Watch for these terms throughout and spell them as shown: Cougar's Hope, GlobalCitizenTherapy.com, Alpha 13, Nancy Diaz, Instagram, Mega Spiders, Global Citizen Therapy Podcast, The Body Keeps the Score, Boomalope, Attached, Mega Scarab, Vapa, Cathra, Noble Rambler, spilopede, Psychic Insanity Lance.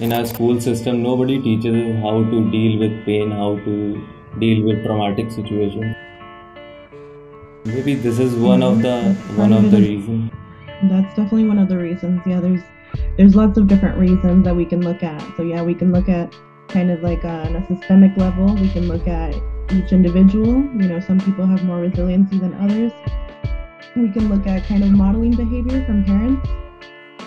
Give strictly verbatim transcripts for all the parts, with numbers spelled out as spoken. In our school system, nobody teaches how to deal with pain, how to deal with traumatic situations. Maybe this is one of the one of the reasons. That's definitely one of the reasons. Yeah, there's there's lots of different reasons that we can look at. So yeah, we can look at kind of like on a systemic level. We can look at each individual. You know, some people have more resiliency than others. We can look at kind of modeling behavior from parents.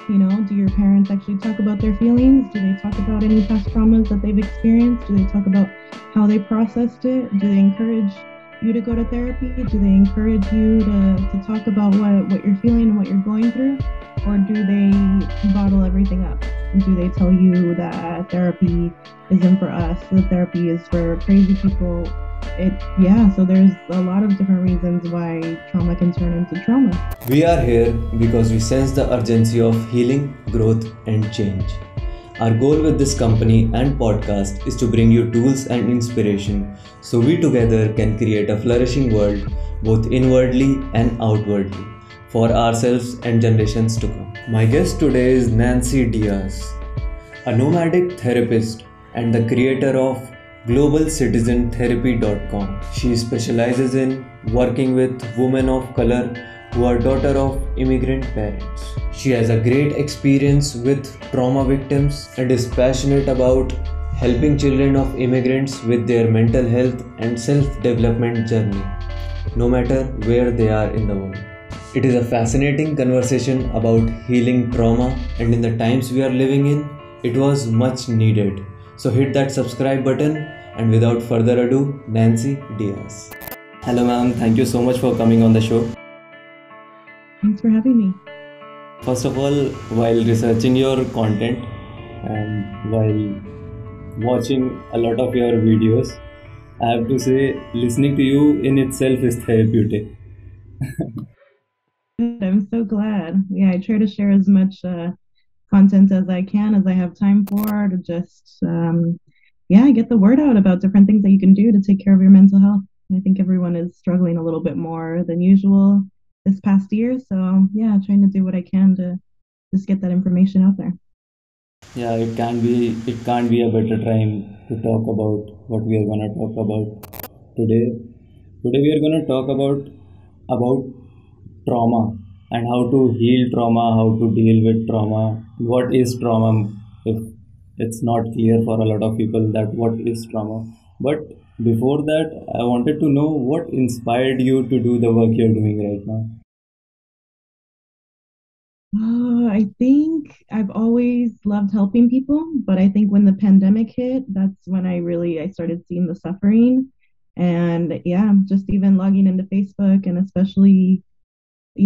You know, do your parents actually talk about their feelings? Do they talk about any past traumas that they've experienced? Do they talk about how they processed it? Do they encourage you to go to therapy? Do they encourage you to, to talk about what, what you're feeling and what you're going through? Or do they bottle everything up? Do they tell you that therapy isn't for us, that therapy is for crazy people? It, yeah, so there's a lot of different reasons why trauma can turn into trauma. We are here because we sense the urgency of healing, growth, and change. Our goal with this company and podcast is to bring you tools and inspiration so we together can create a flourishing world, both inwardly and outwardly, for ourselves and generations to come. My guest today is Nancy Diaz, a nomadic therapist and the creator of Global Citizen Therapy dot com. She specializes in working with women of color who are daughter of immigrant parents. She has a great experience with trauma victims and is passionate about helping children of immigrants with their mental health and self-development journey, no matter where they are in the world. It is a fascinating conversation about healing trauma, and in the times we are living in, it was much needed. So hit that subscribe button. And without further ado, Nancy Diaz. Hello ma'am, thank you so much for coming on the show. Thanks for having me. First of all, while researching your content and while watching a lot of your videos, I have to say, listening to you in itself is therapeutic. I'm so glad. Yeah, I try to share as much uh, content as I can, as I have time for, to just... Um, Yeah, get the word out about different things that you can do to take care of your mental health. I think everyone is struggling a little bit more than usual this past year. So yeah, trying to do what I can to just get that information out there. Yeah, it can be, it can't be a better time to talk about what we are going to talk about today. Today we are going to talk about, about trauma and how to heal trauma, how to deal with trauma, what is trauma. If It's not clear for a lot of people that what is trauma. But before that, I wanted to know what inspired you to do the work you're doing right now. Uh, I think I've always loved helping people, but I think when the pandemic hit, that's when I really, I started seeing the suffering. And yeah, just even logging into Facebook, and especially,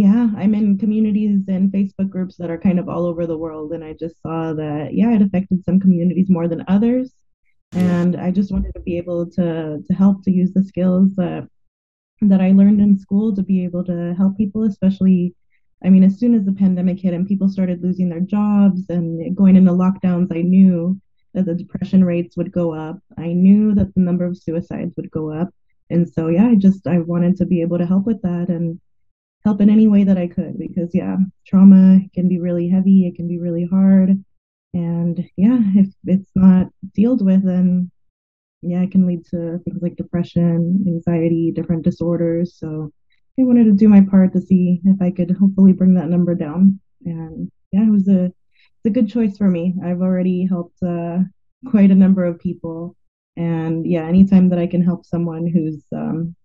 yeah, I'm in communities and Facebook groups that are kind of all over the world. And I just saw that, yeah, it affected some communities more than others. And I just wanted to be able to, to help, to use the skills that, that I learned in school to be able to help people, especially, I mean, as soon as the pandemic hit and people started losing their jobs and going into lockdowns, I knew that the depression rates would go up. I knew that the number of suicides would go up. And so, yeah, I just, I wanted to be able to help with that and help in any way that I could, because yeah, trauma can be really heavy, it can be really hard, and yeah, if it's not dealt with, then yeah, it can lead to things like depression, anxiety, different disorders. So I wanted to do my part to see if I could hopefully bring that number down. And yeah, it was a, it's a good choice for me. I've already helped uh, quite a number of people, and yeah, anytime that I can help someone who's um,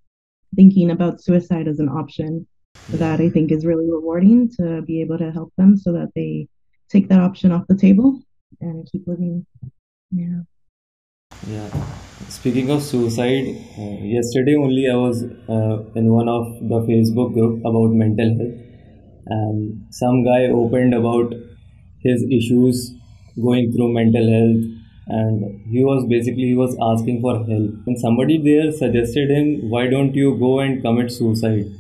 thinking about suicide as an option, that I think is really rewarding, to be able to help them so that they take that option off the table and keep living. Yeah. Yeah. Speaking of suicide, uh, yesterday only I was uh, in one of the Facebook group about mental health, and some guy opened about his issues going through mental health, and he was basically he was asking for help. And somebody there suggested him, "Why don't you go and commit suicide?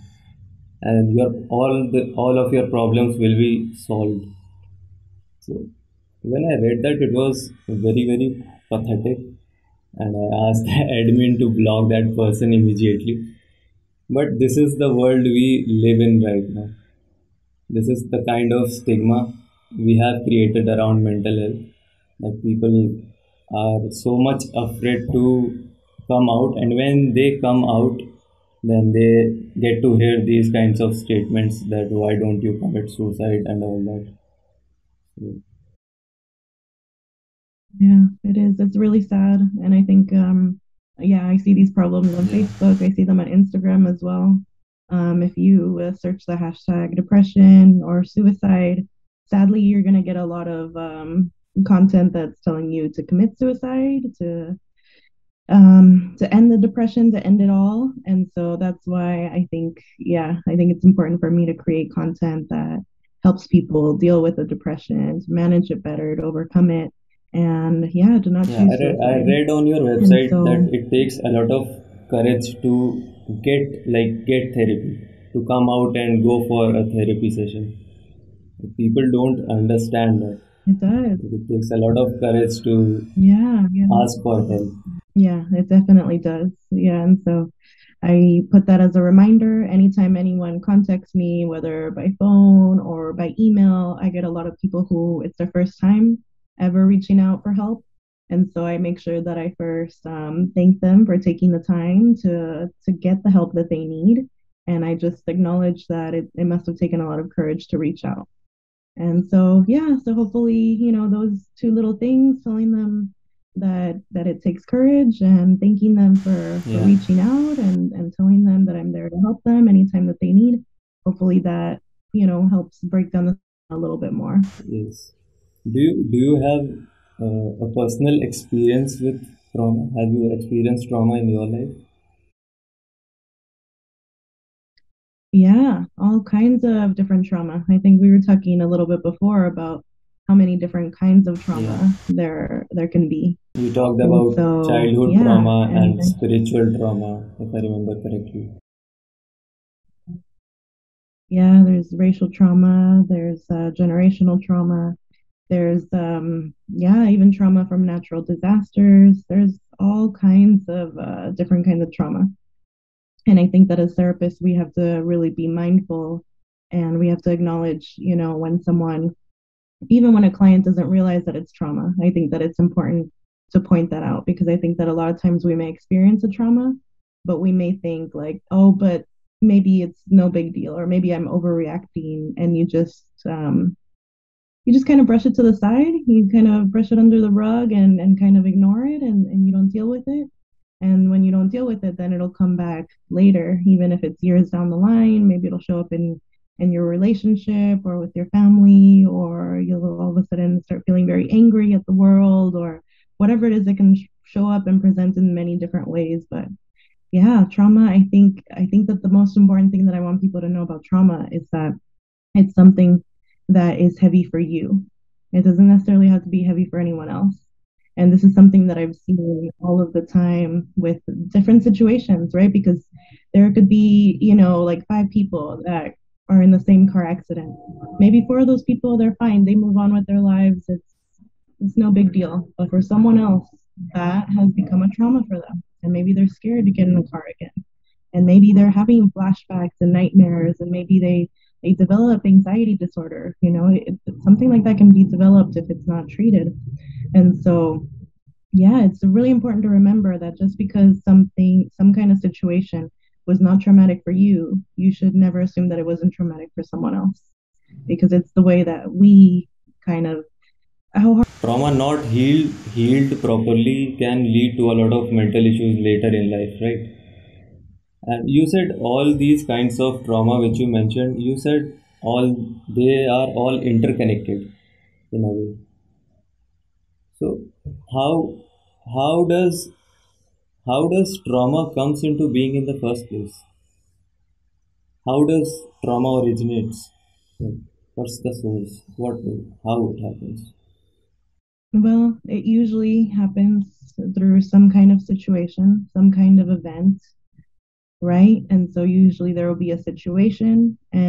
And your all the all of your problems will be solved." So when I read that, it was very very pathetic, and I asked the admin to block that person immediately. But this is the world we live in right now. This is the kind of stigma we have created around mental health, that people are so much afraid to come out, and when they come out, then they get to hear these kinds of statements that why don't you commit suicide and all that. Yeah, it is. It's really sad. And I think, um, yeah, I see these problems on Facebook. I see them on Instagram as well. Um, if you uh, search the hashtag depression or suicide, sadly, you're going to get a lot of um, content that's telling you to commit suicide, to um, to end the depression, to end it all. And so that's why I think, yeah, I think it's important for me to create content that helps people deal with the depression, to manage it better, to overcome it. And yeah, do not yeah, choose I read, I read on your website so, that it takes a lot of courage to get like get therapy, to come out and go for a therapy session. People don't understand that. It does. It takes a lot of courage to yeah, yeah. ask for help. Yeah, it definitely does. Yeah, and so I put that as a reminder. Anytime anyone contacts me, whether by phone or by email, I get a lot of people who it's their first time ever reaching out for help. And so I make sure that I first um, thank them for taking the time to to get the help that they need. And I just acknowledge that it, it must have taken a lot of courage to reach out. And so, yeah, so hopefully, you know, those two little things, telling them that that it takes courage and thanking them for, for yeah. reaching out and, and telling them that I'm there to help them anytime that they need. Hopefully that, you know, helps break down the a little bit more. Yes. Do you, do you have uh, a personal experience with trauma? Have you experienced trauma in your life? Yeah, all kinds of different trauma. I think we were talking a little bit before about how many different kinds of trauma yeah. there there can be. You talked about so, childhood yeah, trauma and, and spiritual trauma, if I remember correctly. Yeah, there's racial trauma, there's uh, generational trauma. There's, um, yeah, even trauma from natural disasters. There's all kinds of uh, different kinds of trauma. And I think that as therapists, we have to really be mindful, and we have to acknowledge, you know, when someone, even when a client doesn't realize that it's trauma, I think that it's important to point that out, because I think that a lot of times we may experience a trauma, but we may think like, oh, but maybe it's no big deal, or maybe I'm overreacting, and you just, um, you just kind of brush it to the side, you kind of brush it under the rug and, and kind of ignore it, and, and you don't deal with it. And when you don't deal with it, then it'll come back later, even if it's years down the line. Maybe it'll show up in, in your relationship or with your family, or you'll all of a sudden start feeling very angry at the world, or whatever it is that can sh- show up and present in many different ways. But yeah, trauma, I think, I think that the most important thing that I want people to know about trauma is that it's something that is heavy for you. It doesn't necessarily have to be heavy for anyone else. And this is something that I've seen all of the time with different situations, right? Because there could be, you know, like five people that are in the same car accident. Maybe four of those people, they're fine. They move on with their lives. It's it's no big deal. But for someone else, that has become a trauma for them. And maybe they're scared to get in the car again. And maybe they're having flashbacks and nightmares. And maybe they... they develop anxiety disorder, you know, it, something like that can be developed if it's not treated. And so, yeah, it's really important to remember that just because something, some kind of situation was not traumatic for you, you should never assume that it wasn't traumatic for someone else, because it's the way that we kind of, how hard trauma not healed, healed properly can lead to a lot of mental issues later in life, right? And you said all these kinds of trauma which you mentioned, you said all they are all interconnected in a way. So how how does how does trauma comes into being in the first place? How does trauma originates? What's the source? What how it happens? Well, it usually happens through some kind of situation, some kind of event. Right. And so usually there will be a situation,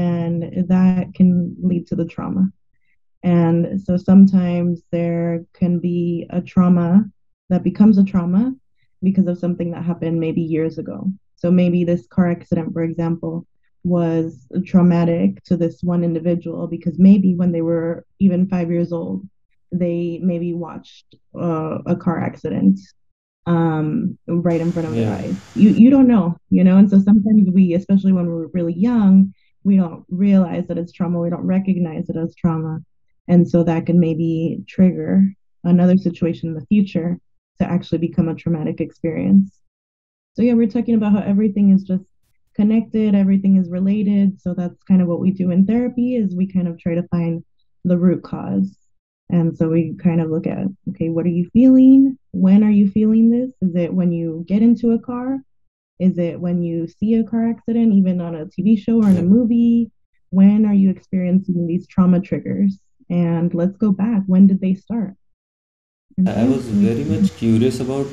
and that can lead to the trauma. And so sometimes there can be a trauma that becomes a trauma because of something that happened maybe years ago. So maybe this car accident, for example, was traumatic to this one individual because maybe when they were even five years old, they maybe watched uh, a car accident um, right in front of yeah. their eyes. You you don't know, you know? And so sometimes we, especially when we're really young, we don't realize that it's trauma. We don't recognize it as trauma. And so that can maybe trigger another situation in the future to actually become a traumatic experience. So yeah, we're talking about how everything is just connected, everything is related. So that's kind of what we do in therapy, is we kind of try to find the root cause. And so we kind of look at, okay, what are you feeling? When are you feeling this? Is it when you get into a car? Is it when you see a car accident, even on a T V show or in a movie? When are you experiencing these trauma triggers? And let's go back. When did they start? And I was very much curious about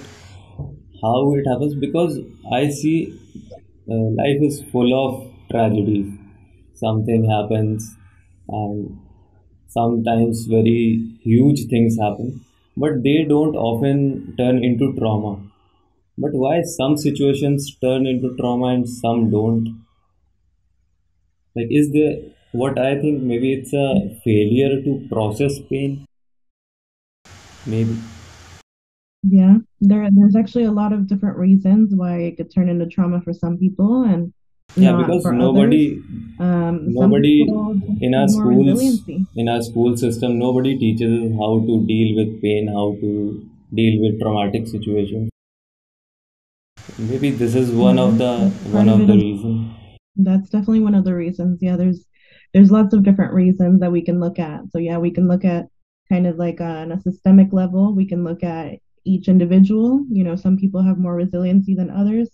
how it happens, because I see uh, life is full of tragedies. Something happens and sometimes very huge things happen, but they don't often turn into trauma. But why some situations turn into trauma and some don't? Like, is there, what I think, maybe it's a failure to process pain? Maybe. Yeah, there, there's actually a lot of different reasons why it could turn into trauma for some people, and yeah, because nobody, um, nobody in our schools, in our school system, nobody teaches us how to deal with pain, how to deal with traumatic situations. Maybe this is one mm-hmm. of the one of the reasons. That's definitely one of the reasons. Yeah, there's there's lots of different reasons that we can look at. So yeah, we can look at kind of like on a systemic level. We can look at each individual. You know, some people have more resiliency than others.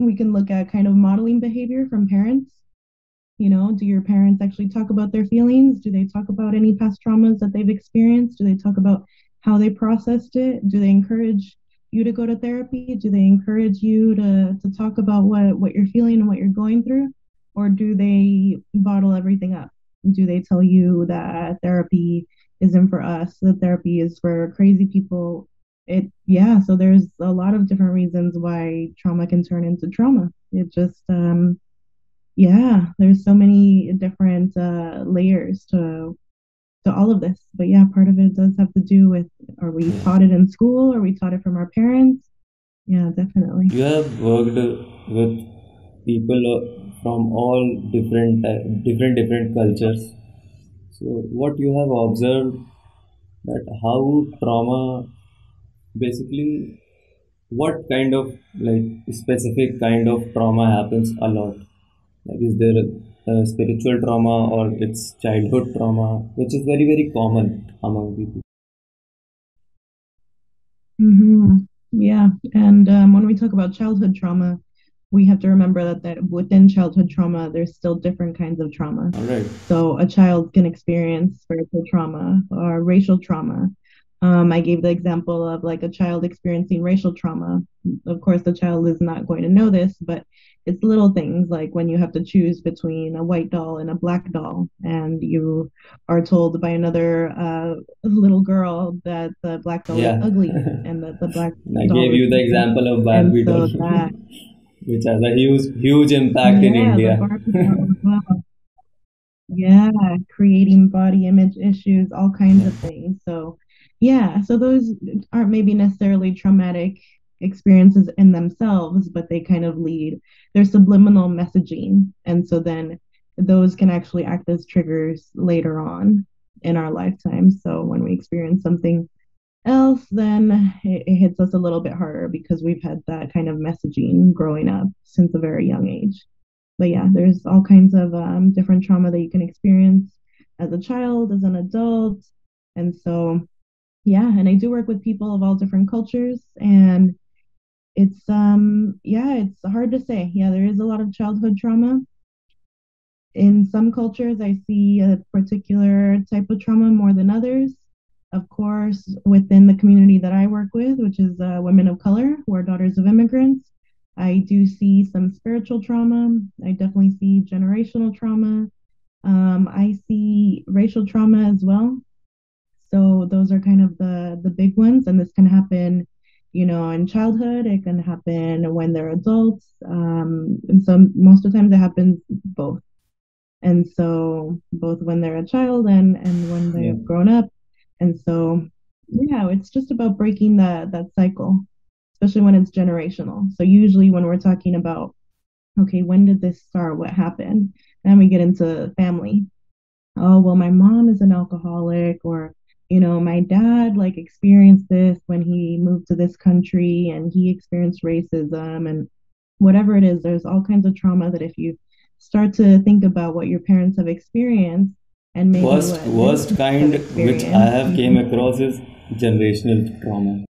We can look at kind of modeling behavior from parents. You know, do your parents actually talk about their feelings? Do they talk about any past traumas that they've experienced? Do they talk about how they processed it? Do they encourage you to go to therapy? Do they encourage you to to talk about what, what you're feeling and what you're going through? Or do they bottle everything up? Do they tell you that therapy isn't for us, that therapy is for crazy people? It yeah, so there's a lot of different reasons why trauma can turn into trauma. It just, um, yeah, there's so many different uh, layers to to all of this. But yeah, part of it does have to do with, are we yeah. taught it in school? Are we taught it from our parents? Yeah, definitely. You have worked with people from all different, different, different cultures. So what you have observed, that how trauma, basically, what kind of, like, specific kind of trauma happens a lot? Like, is there a, a spiritual trauma, or it's childhood trauma, which is very, very common among people? Mm-hmm. Yeah, and um, when we talk about childhood trauma, we have to remember that, that within childhood trauma, there's still different kinds of trauma. All right. So a child can experience spiritual trauma or racial trauma. Um, I gave the example of like a child experiencing racial trauma. Of course, the child is not going to know this, but it's little things like when you have to choose between a white doll and a black doll, and you are told by another uh, little girl that the black doll yeah. is ugly and that the black I doll I gave you the example of Barbie so doll, that, which has a huge, huge impact yeah, in India. Yeah, creating body image issues, all kinds yeah. of things. So. Yeah, so those aren't maybe necessarily traumatic experiences in themselves, but they kind of lead, they're subliminal messaging. And so then those can actually act as triggers later on in our lifetime. So when we experience something else, then it, it hits us a little bit harder because we've had that kind of messaging growing up since a very young age. But yeah, there's all kinds of um, different trauma that you can experience as a child, as an adult. And so yeah, and I do work with people of all different cultures, and it's, um, yeah, it's hard to say. Yeah, there is a lot of childhood trauma. In some cultures, I see a particular type of trauma more than others. Of course, within the community that I work with, which is uh, women of color who are daughters of immigrants, I do see some spiritual trauma. I definitely see generational trauma. Um, I see racial trauma as well. So those are kind of the, the big ones, and this can happen you know, in childhood. It can happen when they're adults. Um, and so most of the time it happens both. And so both when they're a child and, and when they've yeah. grown up. And so, yeah, it's just about breaking that that cycle, especially when it's generational. So usually when we're talking about, okay, when did this start? What happened? And we get into family. Oh, well, my mom is an alcoholic, or, you know, my dad like experienced this when he moved to this country and he experienced racism and whatever it is. There's all kinds of trauma that if you start to think about what your parents have experienced and maybe worst, what worst kind which I have came across is generational trauma.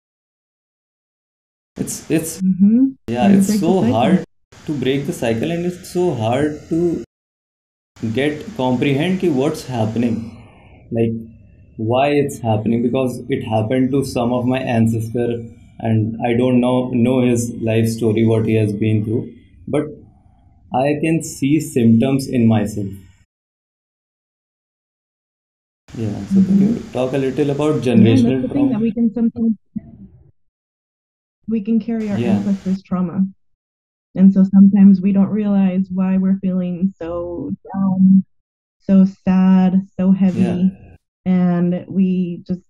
It's it's mm-hmm. yeah, and it's so hard to break the cycle, and it's so hard to get comprehend ki what's happening, like why it's happening, because it happened to some of my ancestor and I don't know know his life story, what he has been through, but I can see symptoms in myself. Yeah, so can you talk a little about generational yeah, that's the trauma? Thing that we can sometimes we can carry our yeah. ancestors' trauma. And so sometimes we don't realize why we're feeling so down, so sad, so heavy. Yeah. And we just,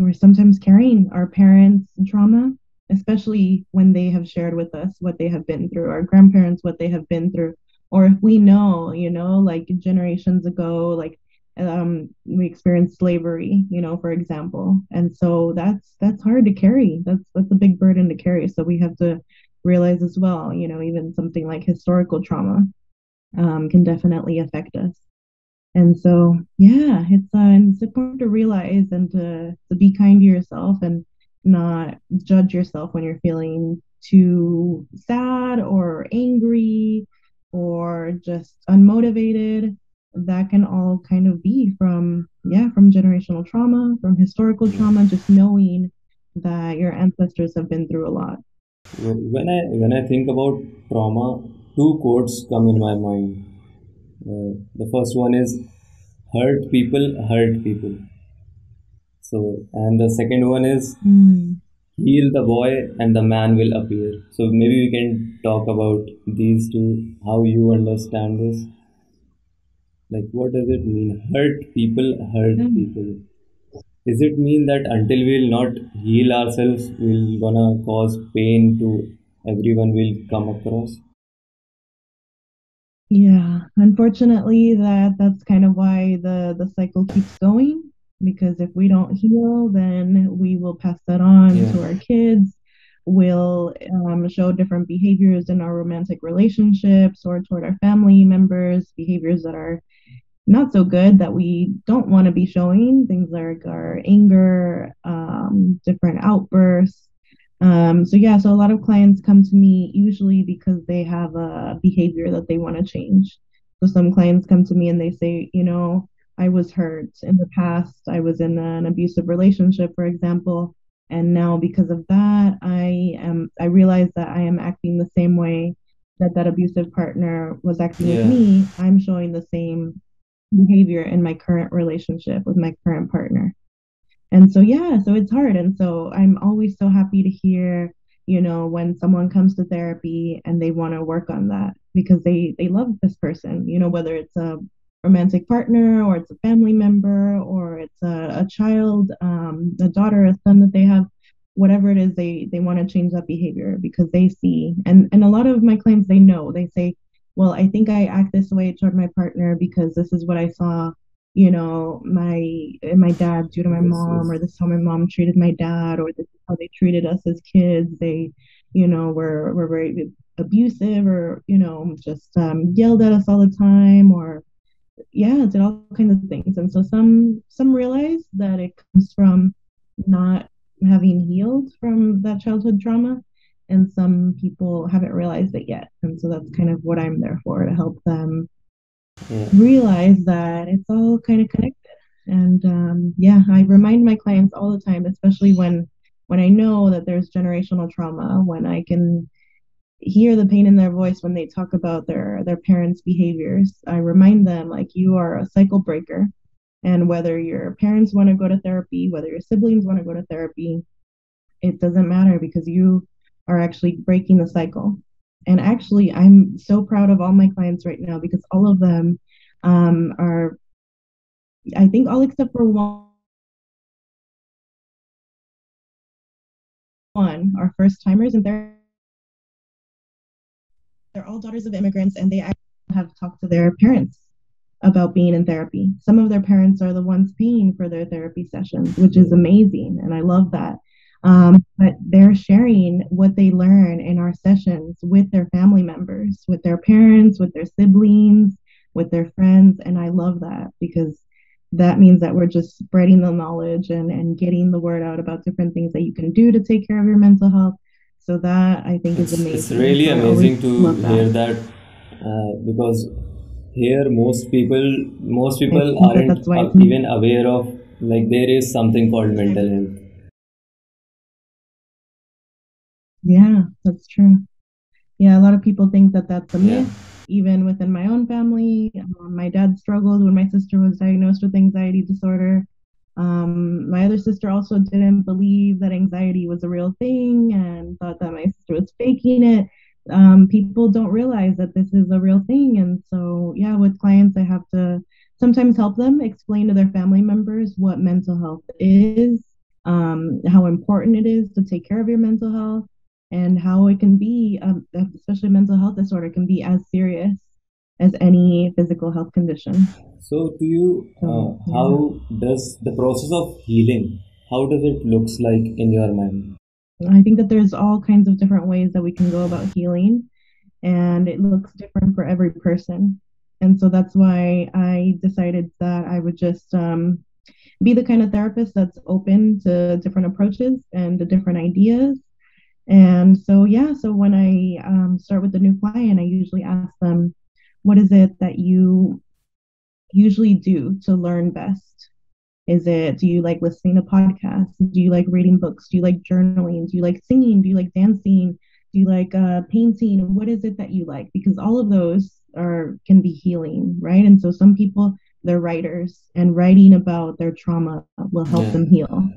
we're sometimes carrying our parents' trauma, especially when they have shared with us what they have been through, our grandparents, what they have been through. Or if we know, you know, like generations ago, like um, we experienced slavery, you know, for example. And so that's, that's hard to carry. That's, that's a big burden to carry. So we have to realize as well, you know, even something like historical trauma um, can definitely affect us. And so, yeah, it's, uh, it's important to realize and to, to be kind to yourself and not judge yourself when you're feeling too sad or angry or just unmotivated. That can all kind of be from, yeah, from generational trauma, from historical trauma, just knowing that your ancestors have been through a lot. When I when I think about trauma, two quotes come in my mind. Uh, the first one is, hurt people hurt people. So, and the second one is, mm. heal the boy and the man will appear. So maybe we can talk about these two, how you understand this. Like, what does it mean? Hurt people hurt mm. people. Does it mean that until we'll not heal ourselves, we'll gonna cause pain to everyone we'll come across? Yeah, unfortunately, that that's kind of why the, the cycle keeps going, because if we don't heal, then we will pass that on yeah. to our kids. We'll um, show different behaviors in our romantic relationships or toward our family members, behaviors that are not so good that we don't want to be showing, things like our anger, um, different outbursts. Um, so yeah, so a lot of clients come to me usually because they have a behavior that they want to change. So some clients come to me and they say, you know, I was hurt in the past. I was in an abusive relationship, for example. And now because of that, I am, I realize that I am acting the same way that that abusive partner was acting yeah. with me. I'm showing the same behavior in my current relationship with my current partner. And so yeah, so it's hard. And so I'm always so happy to hear, you know, when someone comes to therapy and they want to work on that because they they love this person, you know, whether it's a romantic partner or it's a family member or it's a, a child, um, a daughter, a son that they have, whatever it is, they they want to change that behavior because they see. And and a lot of my clients, they know, they say, well, I think I act this way toward my partner because this is what I saw, you know, my my dad do to my mom, or this is how my mom treated my dad, or this is how they treated us as kids. They, you know, were, were very abusive, or, you know, just um, yelled at us all the time, or, yeah, did all kinds of things. And so some some realize that it comes from not having healed from that childhood trauma. And some people haven't realized it yet. And so that's kind of what I'm there for, to help them yeah. realize that it's all kind of connected. And um, yeah, I remind my clients all the time, especially when, when I know that there's generational trauma, when I can hear the pain in their voice when they talk about their, their parents' behaviors. I remind them, like, you are a cycle breaker. And whether your parents want to go to therapy, whether your siblings want to go to therapy, it doesn't matter because you are actually breaking the cycle. And actually, I'm so proud of all my clients right now because all of them um, are, I think all except for one, one are first timers, and they're they're all daughters of immigrants, and they actually have talked to their parents about being in therapy. Some of their parents are the ones paying for their therapy sessions, which is amazing, and I love that. Um, but they're sharing what they learn in our sessions with their family members, with their parents, with their siblings, with their friends. And I love that because that means that we're just spreading the knowledge and, and getting the word out about different things that you can do to take care of your mental health. So that I think it's, is amazing. It's really so amazing to that. hear that uh, because here most people, most people aren't even aware of, like, there is something called mental health. Yeah, that's true. Yeah, a lot of people think that that's a myth. Yeah. Even within my own family, um, my dad struggled when my sister was diagnosed with anxiety disorder. Um, my other sister also didn't believe that anxiety was a real thing and thought that my sister was faking it. Um, people don't realize that this is a real thing. And so, yeah, with clients, I have to sometimes help them explain to their family members what mental health is, um, how important it is to take care of your mental health, and how it can be, um, especially mental health disorder, can be as serious as any physical health condition. So to you, uh, how does the process of healing, how does it look like in your mind? I think that there's all kinds of different ways that we can go about healing, and it looks different for every person. And so that's why I decided that I would just um, be the kind of therapist that's open to different approaches and to different ideas. And so, yeah, so when I um, start with a new client, I usually ask them, what is it that you usually do to learn best? Is it, do you like listening to podcasts? Do you like reading books? Do you like journaling? Do you like singing? Do you like dancing? Do you like uh, painting? What is it that you like? Because all of those are can be healing, right? And so some people, they're writers, and writing about their trauma will help yeah. them heal.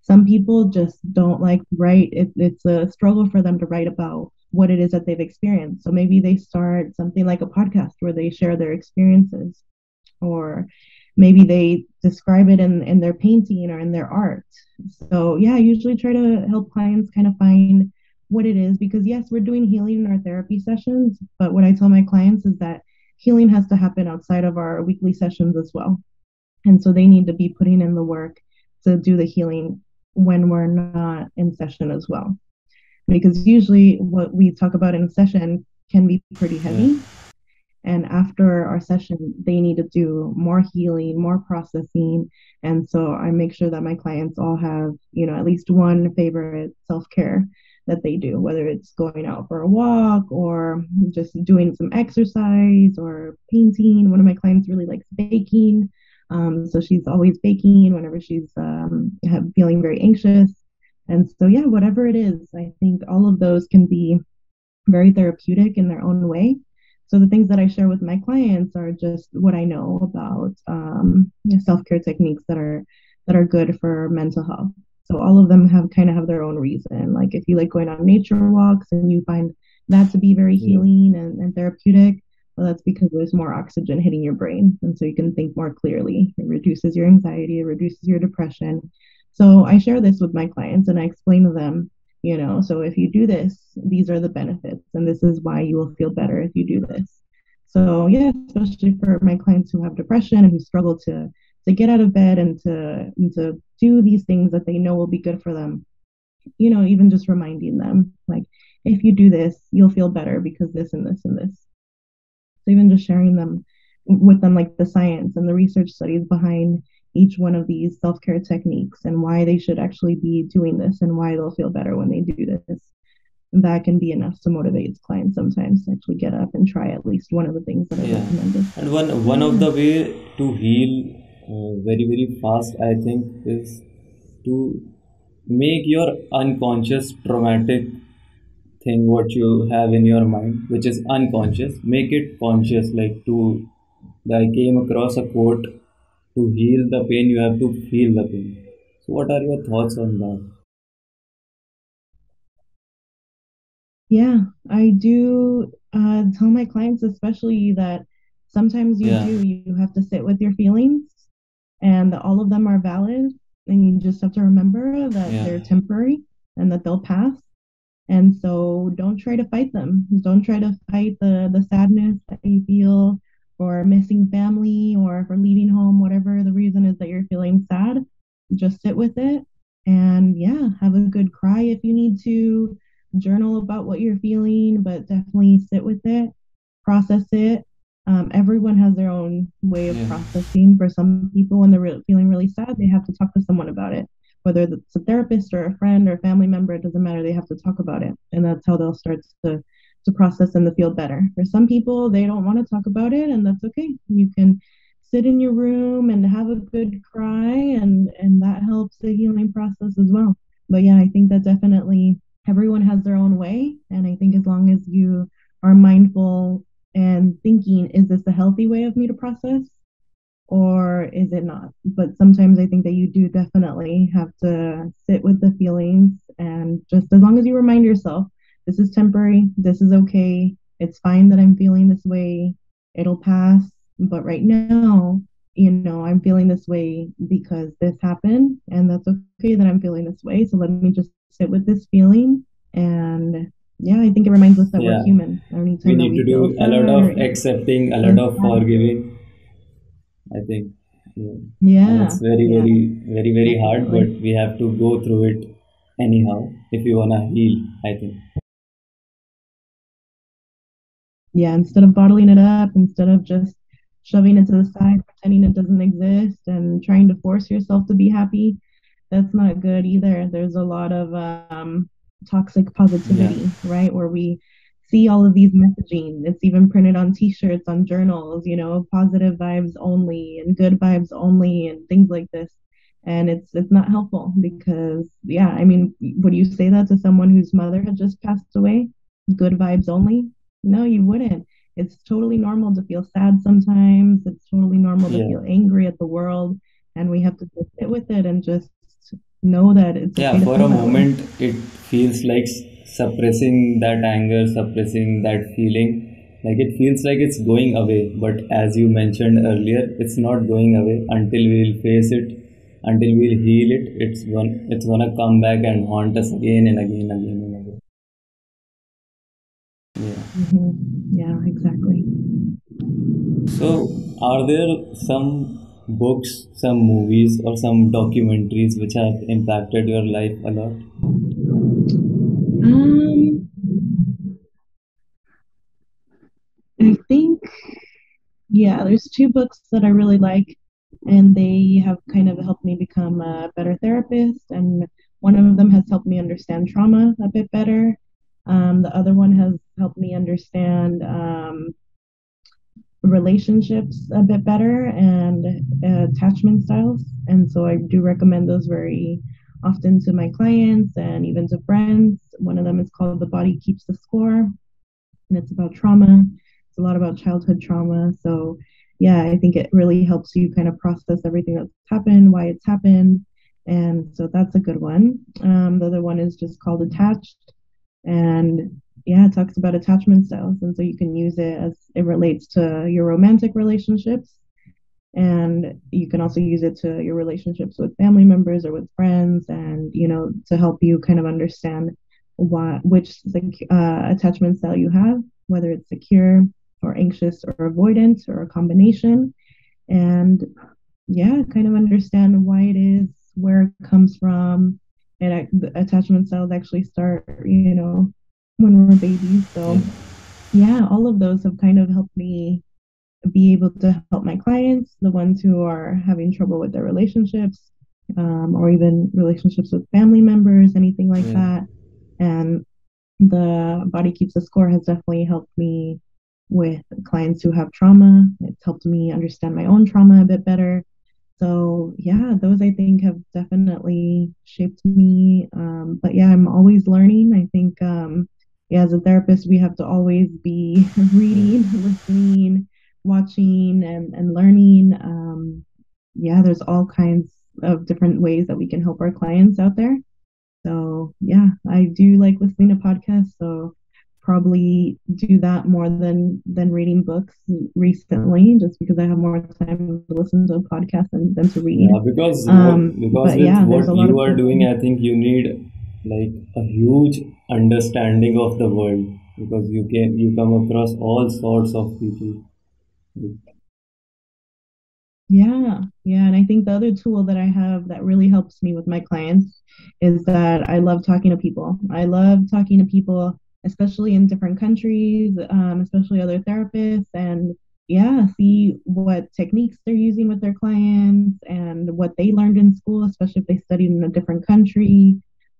Some people just don't like to write. It, it's a struggle for them to write about what it is that they've experienced. So maybe they start something like a podcast where they share their experiences, or maybe they describe it in, in their painting or in their art. So yeah, I usually try to help clients kind of find what it is, because yes, we're doing healing in our therapy sessions, but what I tell my clients is that healing has to happen outside of our weekly sessions as well. And so they need to be putting in the work to do the healing when we're not in session as well, because usually what we talk about in session can be pretty heavy, and after our session they need to do more healing, more processing. And so I make sure that my clients all have, you know, at least one favorite self-care that they do, whether it's going out for a walk or just doing some exercise or painting. One of my clients really likes baking. Um, so she's always baking whenever she's um, feeling very anxious. And so, yeah, whatever it is, I think all of those can be very therapeutic in their own way. So the things that I share with my clients are just what I know about um, self-care techniques that are that are good for mental health. So all of them have kind of have their own reason. Like if you like going on nature walks and you find that to be very healing and, and therapeutic, well, that's because there's more oxygen hitting your brain. And so you can think more clearly. It reduces your anxiety. It reduces your depression. So I share this with my clients and I explain to them, you know, so if you do this, these are the benefits. And this is why you will feel better if you do this. So, yeah, especially for my clients who have depression and who struggle to to get out of bed and to, and to do these things that they know will be good for them. You know, even just reminding them, like, if you do this, you'll feel better because this and this and this. So even just sharing them with them, like the science and the research studies behind each one of these self-care techniques and why they should actually be doing this and why they'll feel better when they do this. And that can be enough to motivate clients sometimes to actually get up and try at least one of the things that I yeah. recommended. And one, one of the way to heal uh, very, very fast, I think, is to make your unconscious traumatic thing what you have in your mind, which is unconscious, make it conscious. Like to I came across a quote, to heal the pain you have to feel the pain. So what are your thoughts on that? Yeah, I do uh, tell my clients especially that sometimes you yeah. do, you have to sit with your feelings and all of them are valid. And you just have to remember that yeah. they're temporary and that they'll pass. And so don't try to fight them. Don't try to fight the, the sadness that you feel for missing family or for leaving home, whatever the reason is that you're feeling sad. Just sit with it and yeah, have a good cry if you need to. Journal about what you're feeling, but definitely sit with it, process it. Um, everyone has their own way of yeah. processing. For some people, when they're re- feeling really sad, they have to talk to someone about it, whether it's a therapist or a friend or a family member. It doesn't matter. They have to talk about it, and that's how they'll start to to process and to feel better. For some people, they don't want to talk about it, and that's okay. You can sit in your room and have a good cry, and and that helps the healing process as well. But yeah, I think that definitely everyone has their own way, and I think as long as you are mindful and thinking, is this a healthy way of me to process or is it not? But sometimes I think that you do definitely have to sit with the feelings, and just as long as you remind yourself, this is temporary, this is okay, it's fine that I'm feeling this way, it'll pass. But right now, you know, I'm feeling this way because this happened, and that's okay that I'm feeling this way. So let me just sit with this feeling. And yeah, I think it reminds us that yeah. we're human. We need to do a lot of accepting, a lot of forgiving, I think. Yeah. yeah. It's very, yeah. very, very, very hard, but we have to go through it anyhow if you want to heal, I think. Yeah, instead of bottling it up, instead of just shoving it to the side, pretending it doesn't exist and trying to force yourself to be happy, that's not good either. There's a lot of um, toxic positivity, yeah. right? Where we see all of these messaging. It's even printed on t-shirts, on journals, you know, positive vibes only and good vibes only and things like this. And it's it's not helpful because, yeah, I mean, would you say that to someone whose mother had just passed away? Good vibes only? No, you wouldn't. It's totally normal to feel sad sometimes. It's totally normal yeah. to feel angry at the world. And we have to just sit with it and just know that it's yeah, for a moment it feels like suppressing that anger, suppressing that feeling. Like it feels like it's going away. But as you mentioned earlier, it's not going away until we'll face it, until we'll heal it. It's one, it's gonna come back and haunt us again and again and again and again. Yeah. Mm-hmm. Yeah, exactly. So, are there some books, some movies or some documentaries which have impacted your life a lot? Um, I think, yeah, there's two books that I really like, and they have kind of helped me become a better therapist. And one of them has helped me understand trauma a bit better. Um, the other one has helped me understand um, relationships a bit better and uh, attachment styles. And so I do recommend those very often to my clients and even to friends. One of them is called The Body Keeps the Score, and it's about trauma. It's a lot about childhood trauma. So yeah, I think it really helps you kind of process everything that's happened, why it's happened. And so that's a good one. Um, the other one is just called Attached. And yeah, it talks about attachment styles. And so you can use it as it relates to your romantic relationships. And you can also use it to your relationships with family members or with friends, and, you know, to help you kind of understand why, which uh, attachment style you have, whether it's secure or anxious or avoidant or a combination. And yeah, kind of understand why it is, where it comes from. And the attachment styles actually start, you know, when we're babies. So yeah, all of those have kind of helped me be able to help my clients, the ones who are having trouble with their relationships, um, or even relationships with family members, anything like yeah. that. And The Body Keeps the Score has definitely helped me with clients who have trauma. It's helped me understand my own trauma a bit better. So yeah, those I think have definitely shaped me. Um, but yeah, I'm always learning. I think um, yeah, as a therapist, we have to always be reading, listening, watching and, and learning. Um, yeah, there's all kinds of different ways that we can help our clients out there. So yeah, I do like listening to podcasts. So probably do that more than than reading books recently, just because I have more time to listen to a podcast than, than to read. Yeah, because um, what, because with yeah, what you are doing, I think you need like a huge understanding of the world, because you can you come across all sorts of people. Yeah, yeah, and I think the other tool that I have that really helps me with my clients is that I love talking to people. I love talking to people, especially in different countries, um, especially other therapists, and yeah, see what techniques they're using with their clients and what they learned in school, especially if they studied in a different country.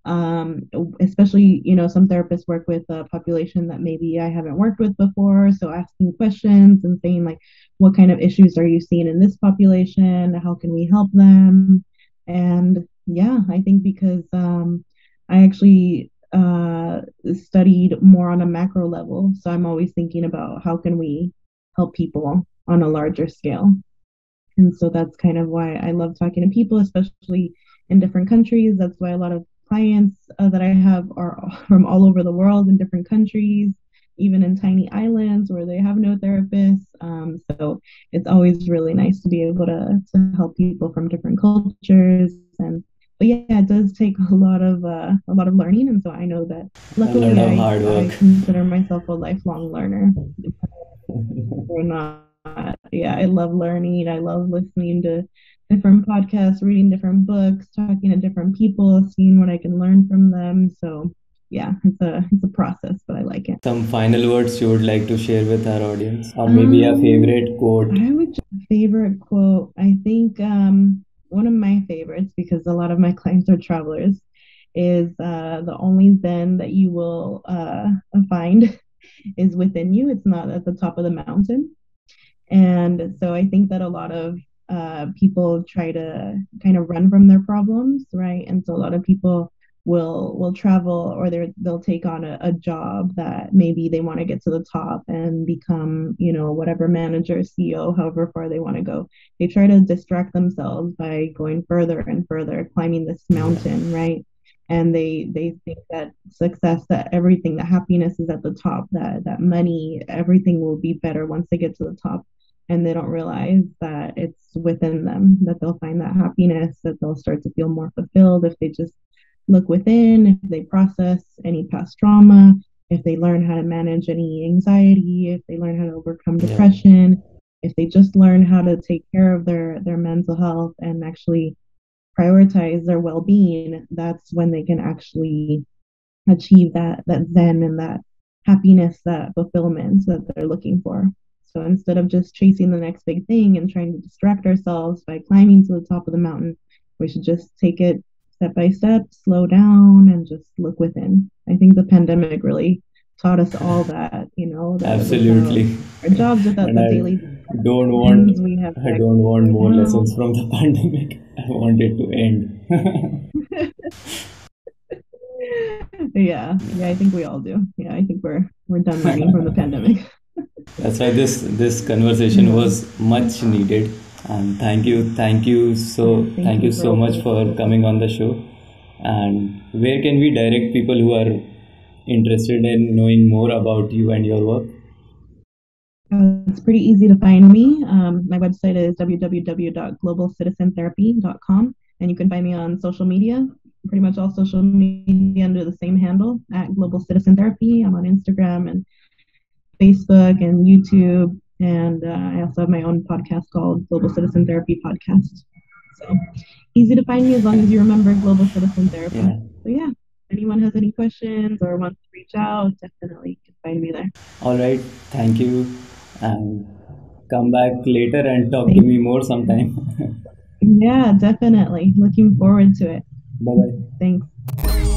Um, especially, you know, some therapists work with a population that maybe I haven't worked with before. So asking questions and saying like, what kind of issues are you seeing in this population? How can we help them? And yeah, I think because um, I actually uh, studied more on a macro level. So I'm always thinking about how can we help people on a larger scale. And so that's kind of why I love talking to people, especially in different countries. That's why a lot of clients uh, that I have are from all over the world, in different countries, even in tiny islands where they have no therapists. Um, so it's always really nice to be able to, to help people from different cultures. And but yeah, it does take a lot of uh, a lot of learning, and so I know that luckily I, I, I consider myself a lifelong learner. We're not, yeah, I love learning. I love listening to different podcasts, reading different books, talking to different people, seeing what I can learn from them. So yeah, it's a it's a process, but I like it. Some final words you would like to share with our audience, or maybe um, a favorite quote? I would just, favorite quote, I think um, one of my favorites, because a lot of my clients are travelers, is uh, the only zen that you will uh, find is within you. It's not at the top of the mountain. And so I think that a lot of Uh, people try to kind of run from their problems, right? And so a lot of people will will travel, or they're, they'll take on a, a job that maybe they want to get to the top and become, you know, whatever manager, C E O, however far they want to go. They try to distract themselves by going further and further, climbing this mountain, right? And they they think that success, that everything, that happiness is at the top, that that money, everything will be better once they get to the top. And they don't realize that it's within them, that they'll find that happiness, that they'll start to feel more fulfilled if they just look within, if they process any past trauma, if they learn how to manage any anxiety, if they learn how to overcome depression, yeah. If they just learn how to take care of their, their mental health and actually prioritize their well-being, that's when they can actually achieve that, that zen and that happiness, that fulfillment that they're looking for. So instead of just chasing the next big thing and trying to distract ourselves by climbing to the top of the mountain, we should just take it step by step, slow down, and just look within. I think the pandemic really taught us all that, you know. That absolutely. Our jobs without and the I daily don't want, we have I don't want more now. lessons from the pandemic. I want it to end. yeah. Yeah, I think we all do. Yeah, I think we're we're done learning from the pandemic. That's why this this conversation was much needed, and thank you thank you so thank, thank you so much for coming on the show. And where can we direct people who are interested in knowing more about you and your work? Uh, it's pretty easy to find me. Um, my website is w w w dot global citizen therapy dot com, and you can find me on social media, pretty much all social media under the same handle, at Global Citizen Therapy. I'm on Instagram and Facebook and YouTube, and uh, I also have my own podcast called Global Citizen Therapy Podcast. So easy to find me as long as you remember Global Citizen Therapy. Yeah. So yeah, if anyone has any questions or wants to reach out, definitely can find me there. All right, thank you, and come back later and talk Thanks. to me more sometime. Yeah, definitely. Looking forward to it. Bye bye. Thanks.